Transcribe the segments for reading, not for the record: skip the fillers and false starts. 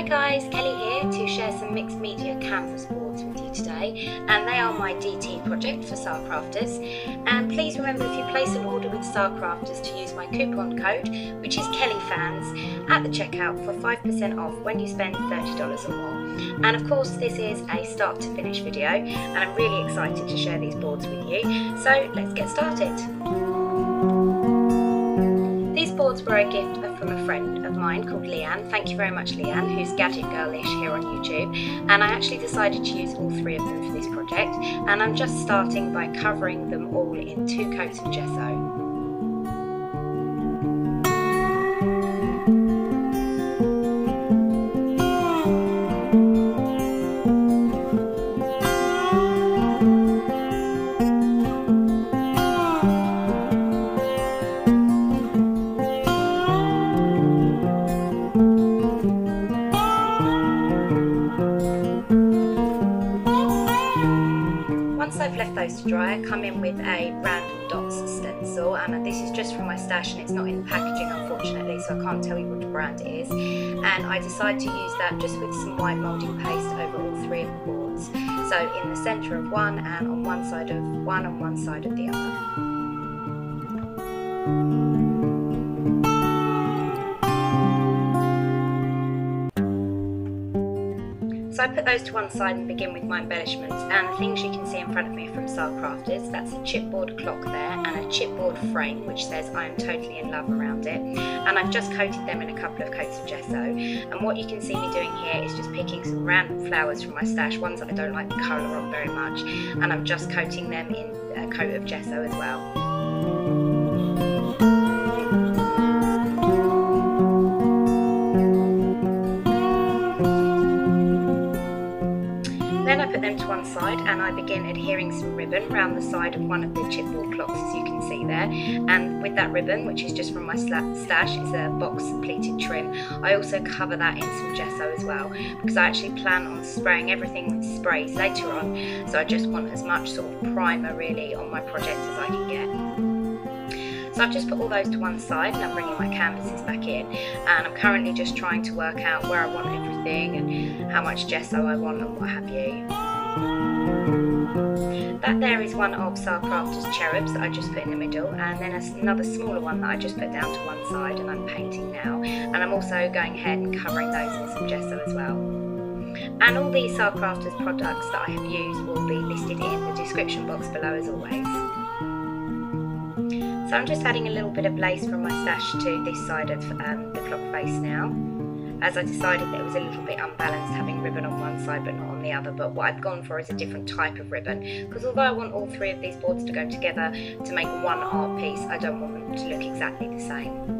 Hi guys, Kelly here to share some mixed media canvas boards with you today, and they are my DT project for SaCrafters. And please remember, if you place an order with SaCrafters, to use my coupon code, which is KellyFans, at the checkout for 5% off when you spend $30 or more. And of course this is a start to finish video, and I'm really excited to share these boards with you, so let's get started. These boards were a gift from a friend of mine called Leanne. Thank you very much, Leanne, who's Gadget Girlish here on YouTube. And I actually decided to use all three of them for this project, and I'm just starting by covering them all in two coats of gesso. Those to dry, I come in with a random dots stencil, and this is just from my stash and it's not in the packaging, unfortunately, so I can't tell you what brand it is. And I decide to use that just with some white moulding paste over all three of the boards, so in the centre of one and on one side of one and one side of the other. So I put those to one side and begin with my embellishments, and the things you can see in front of me from SaCrafters, that's a chipboard clock there and a chipboard frame which says I am totally in love around it, and I've just coated them in a couple of coats of gesso. And what you can see me doing here is just picking some random flowers from my stash, ones that I don't like the colour of very much, and I'm just coating them in a coat of gesso as well. Then I put them to one side and I begin adhering some ribbon round the side of one of the chipboard clocks, as you can see there. And with that ribbon, which is just from my stash, is a box pleated trim. I also cover that in some gesso as well, because I actually plan on spraying everything with sprays later on, so I just want as much sort of primer really on my project as I can get. So I've just put all those to one side and I'm bringing my canvases back in, and I'm currently just trying to work out where I want everything and how much gesso I want and what have you. That there is one of SaCrafters cherubs that I just put in the middle, and then another smaller one that I just put down to one side and I'm painting now, and I'm also going ahead and covering those in some gesso as well. And all these SaCrafters products that I have used will be listed in the description box below as always. So I'm just adding a little bit of lace from my stash to this side of the clock face now, as I decided that it was a little bit unbalanced having ribbon on one side but not on the other. But what I've gone for is a different type of ribbon, because although I want all three of these boards to go together to make one art piece, I don't want them to look exactly the same.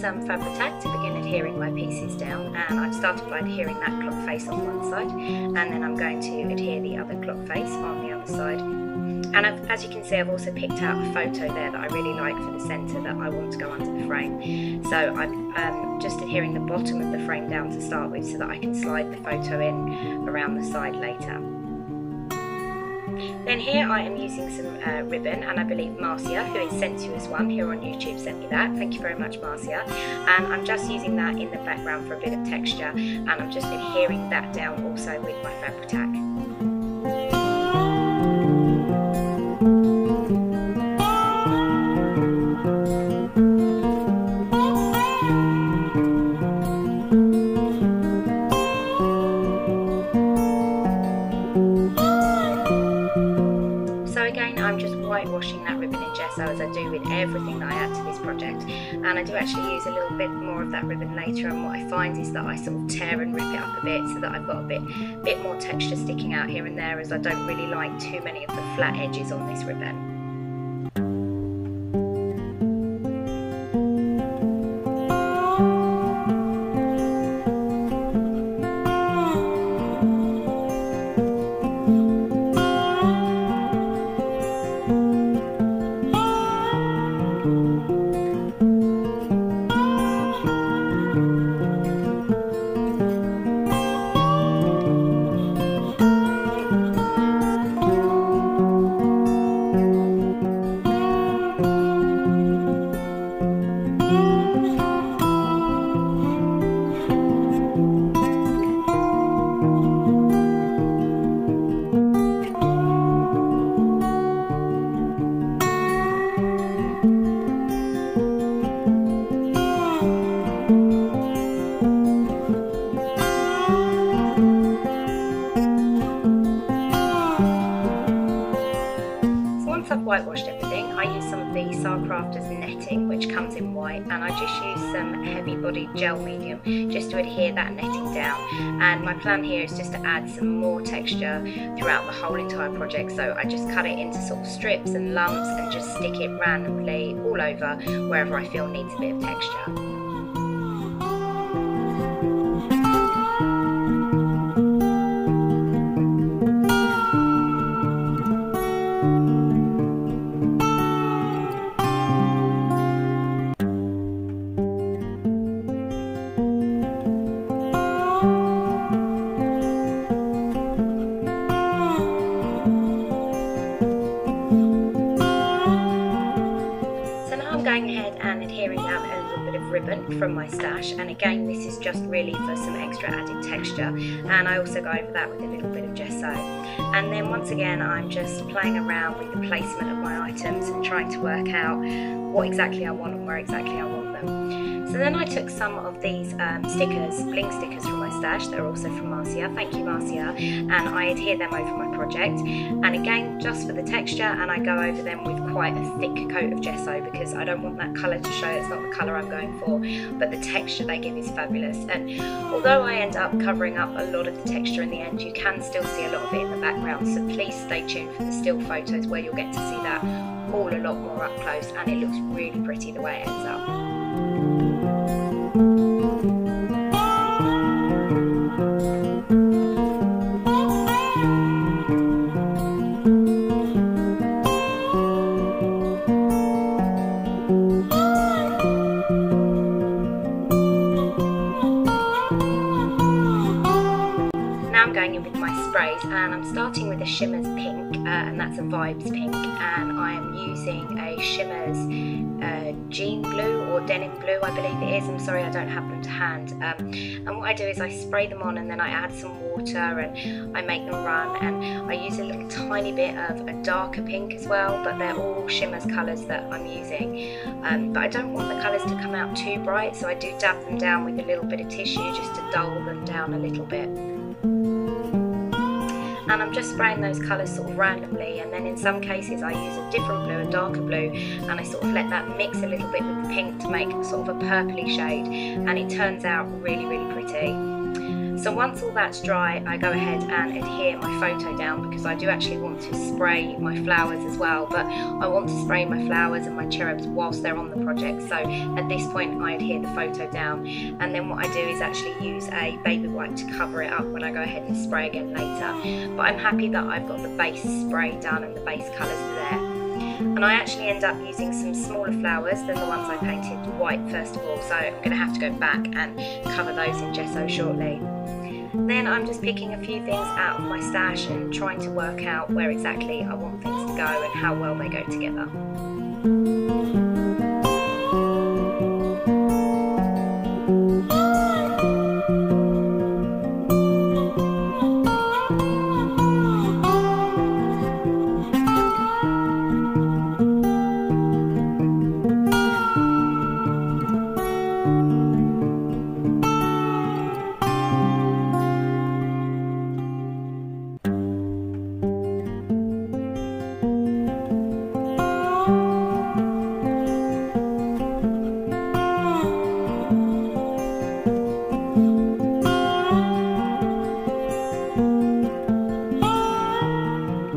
Some Fabri-Tac to begin adhering my pieces down, and I've started by adhering that clock face on one side, and then I'm going to adhere the other clock face on the other side. And as you can see, I've also picked out a photo there that I really like for the centre that I want to go under the frame, so I'm just adhering the bottom of the frame down to start with so that I can slide the photo in around the side later. Then here I am using some ribbon, and I believe Marcia, who is Sensuous One here on YouTube, sent me that. Thank you very much, Marcia. And I'm just using that in the background for a bit of texture, and I'm just adhering that down also with my Fabri-Tac. Washing that ribbon in gesso, as I do with everything that I add to this project, and I do actually use a little bit more of that ribbon later. And what I find is that I sort of tear and rip it up a bit so that I've got a bit more texture sticking out here and there, as I don't really like too many of the flat edges on this ribbon. heavy bodied gel medium just to adhere that netting down. And my plan here is just to add some more texture throughout the whole entire project, so I just cut it into sort of strips and lumps and just stick it randomly all over wherever I feel needs a bit of texture. From my stash, and again this is just really for some extra added texture, and I also go over that with a little bit of gesso. And then once again I'm just playing around with the placement of my items and trying to work out what exactly I want and where exactly I want them. So then I took some of these stickers, bling stickers from my stash, they're also from Marcia, thank you Marcia, and I adhere them over my project, and again just for the texture, and I go over them with quite a thick coat of gesso because I don't want that colour to show, it's not the colour I'm going for, but the texture they give is fabulous. And although I end up covering up a lot of the texture in the end, you can still see a lot of it in the background, so please stay tuned for the still photos where you'll get to see that all a lot more up close, and it looks really pretty the way it ends up. And I'm starting with a Shimmers pink, and that's a Vibes pink, and I am using a Shimmers jean blue or denim blue I believe it is, I'm sorry I don't have them to hand, and what I do is I spray them on and then I add some water and I make them run, and I use a little tiny bit of a darker pink as well, but they're all Shimmers colours that I'm using, but I don't want the colours to come out too bright, so I do dab them down with a little bit of tissue just to dull them down a little bit. And I'm just spraying those colours sort of randomly, and then in some cases I use a different blue, a darker blue, and I sort of let that mix a little bit with the pink to make sort of a purpley shade, and it turns out really, really pretty. So once all that's dry, I go ahead and adhere my photo down because I do actually want to spray my flowers as well, but I want to spray my flowers and my cherubs whilst they're on the project, so at this point I adhere the photo down, and then what I do is actually use a baby wipe to cover it up when I go ahead and spray again later. But I'm happy that I've got the base spray done and the base colours are there. And I actually end up using some smaller flowers than the ones I painted white first of all, so I'm going to have to go back and cover those in gesso shortly. Then I'm just picking a few things out of my stash and trying to work out where exactly I want things to go and how well they go together.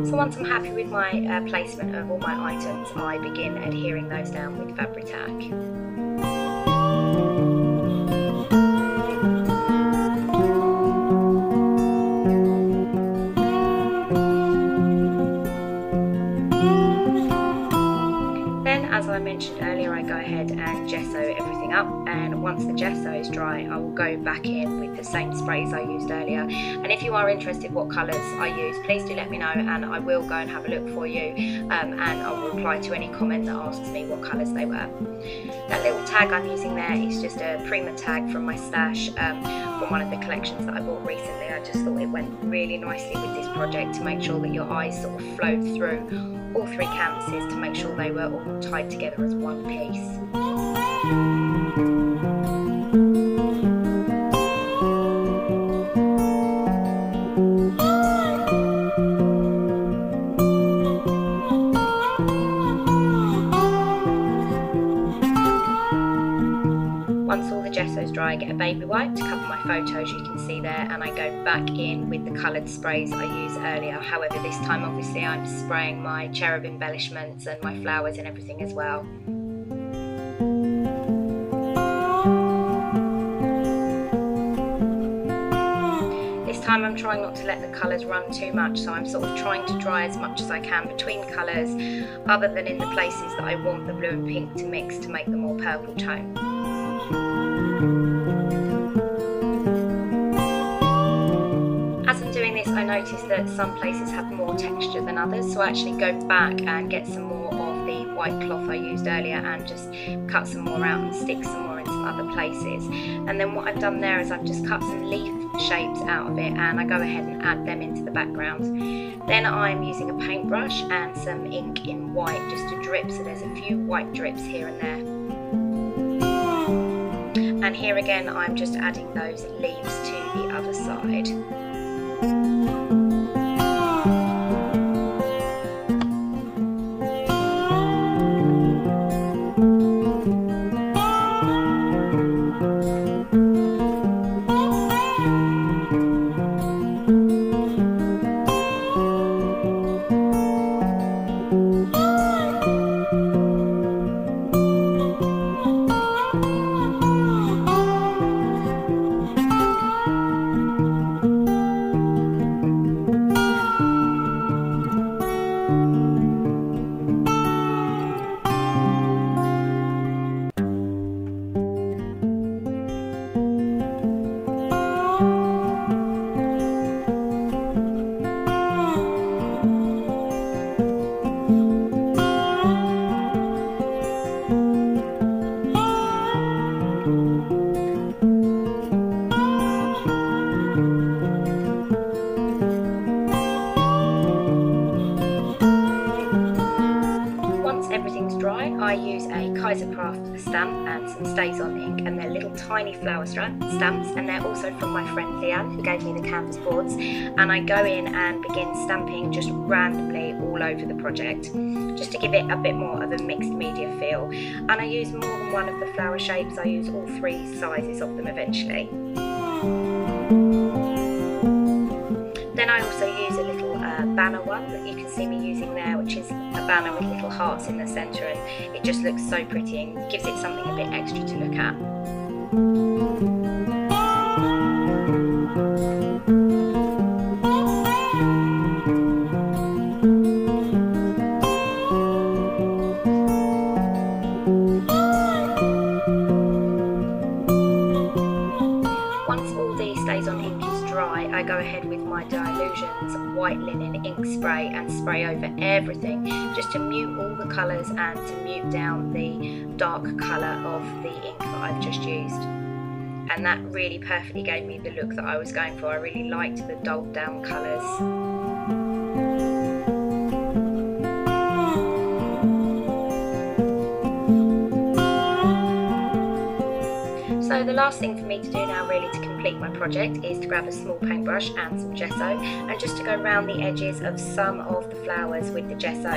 Once I'm happy with my placement of all my items, I begin adhering those down with Fabri-Tac. Earlier I go ahead and gesso everything up, and once the gesso is dry I will go back in with the same sprays I used earlier. And if you are interested what colours I use, please do let me know and I will go and have a look for you, and I will reply to any comment that asks me what colours they were. That little tag I'm using there is just a Prima tag from my stash, from one of the collections that I bought recently. I just thought it went really nicely with this project to make sure that your eyes sort of flowed through all three canvases to make sure they were all tied together as one piece. Once all the gesso's dry, I get a baby wipe to cover my photos, you can see there, and I go back in with the coloured sprays I used earlier. However, this time obviously I'm spraying my cherub embellishments and my flowers and everything as well. I'm trying not to let the colours run too much, so I'm sort of trying to dry as much as I can between colours, other than in the places that I want the blue and pink to mix to make the more purple tone. As I'm doing this, I notice that some places have more texture than others, so I actually go back and get some more of the white cloth I used earlier and just cut some more out and stick some more in some other places. And then what I've done there is I've just cut some leaf shapes out of it, and I go ahead and add them into the background. Then I'm using a paintbrush and some ink in white just to drip, so there's a few white drips here and there. And here again I'm just adding those leaves to the other side. Stamp and some stays-on ink, and they're little tiny flower stamps, and they're also from my friend Leanne, who gave me the canvas boards, and I go in and begin stamping just randomly all over the project just to give it a bit more of a mixed media feel. And I use more than one of the flower shapes, I use all three sizes of them eventually. Then I also use a little banner one that you can see me using there, which is a banner with little hearts in the centre, and it just looks so pretty and gives it something a bit extra to look at. White linen ink spray and spray over everything just to mute all the colours and to mute down the dark colour of the ink that I've just used, and that really perfectly gave me the look that I was going for. I really liked the dulled down colours. So the last thing for me to do now, really, to complete my project is to grab a small paintbrush and some gesso and just to go round the edges of some of the flowers with the gesso,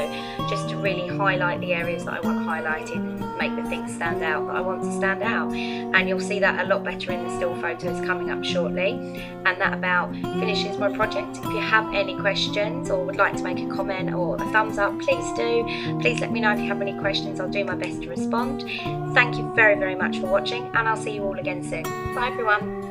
just to really highlight the areas that I want highlighted and make the things stand out that I want to stand out. And you'll see that a lot better in the still photos coming up shortly. And that about finishes my project. If you have any questions or would like to make a comment or a thumbs up, please do. Please let me know if you have any questions, I'll do my best to respond. Thank you very, very much for watching, and I'll see you all again soon. Bye everyone.